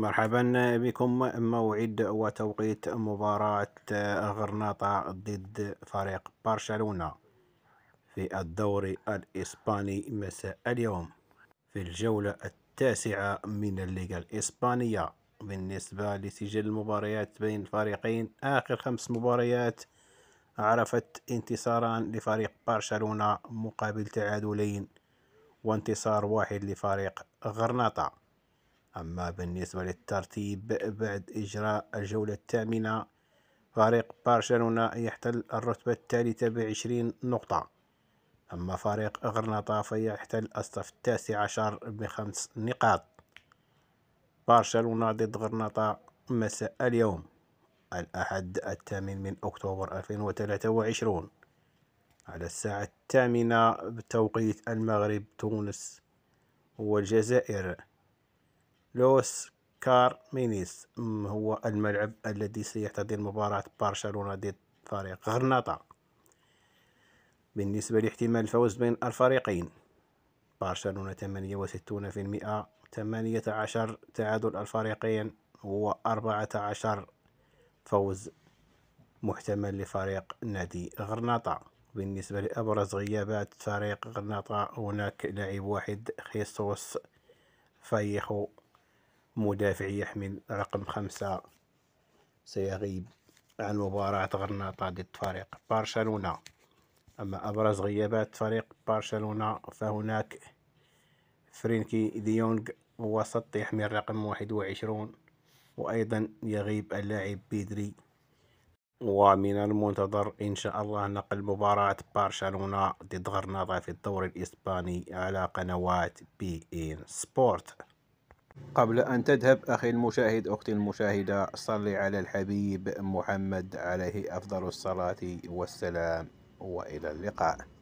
مرحبا بكم. موعد وتوقيت مباراة غرناطة ضد فريق برشلونة في الدوري الإسباني مساء اليوم في الجولة التاسعة من الليغا الإسبانية. بالنسبة لسجل المباريات بين الفريقين، آخر 5 مباريات عرفت انتصاران لفريق برشلونة مقابل تعادلين وانتصار واحد لفريق غرناطة. أما بالنسبة للترتيب بعد إجراء الجولة الثامنة، فريق برشلونة يحتل الرتبة الثالثة ب20 نقطة، أما فريق غرناطة فيحتل الصف ال19 ب5 نقاط. برشلونة ضد غرناطة مساء اليوم الأحد 8 أكتوبر 2023 على الساعة 8 بتوقيت المغرب، تونس والجزائر. لوس كار مينيس هو الملعب الذي سيحتضن مباراة برشلونة ضد فريق غرناطة. بالنسبة لاحتمال الفوز بين الفريقين، برشلونة 68%، 18 تعادل الفريقين و14 فوز محتمل لفريق نادي غرناطة. بالنسبة لأبرز غيابات فريق غرناطة، هناك لاعب واحد خيسوس فيخو، مدافع يحمل رقم 5، سيغيب عن مباراة غرناطة ضد فريق برشلونة. أما أبرز غيابات فريق برشلونة، فهناك فرينكي ديونغ وسط يحمل رقم 21، وأيضا يغيب اللاعب بيدري. ومن المنتظر إن شاء الله نقل مباراة برشلونة ضد غرناطة في الدوري الإسباني على قنوات بي إن سبورت. قبل أن تذهب أخي المشاهد، أختي المشاهدة، صل على الحبيب محمد، عليه أفضل الصلاة والسلام، وإلى اللقاء.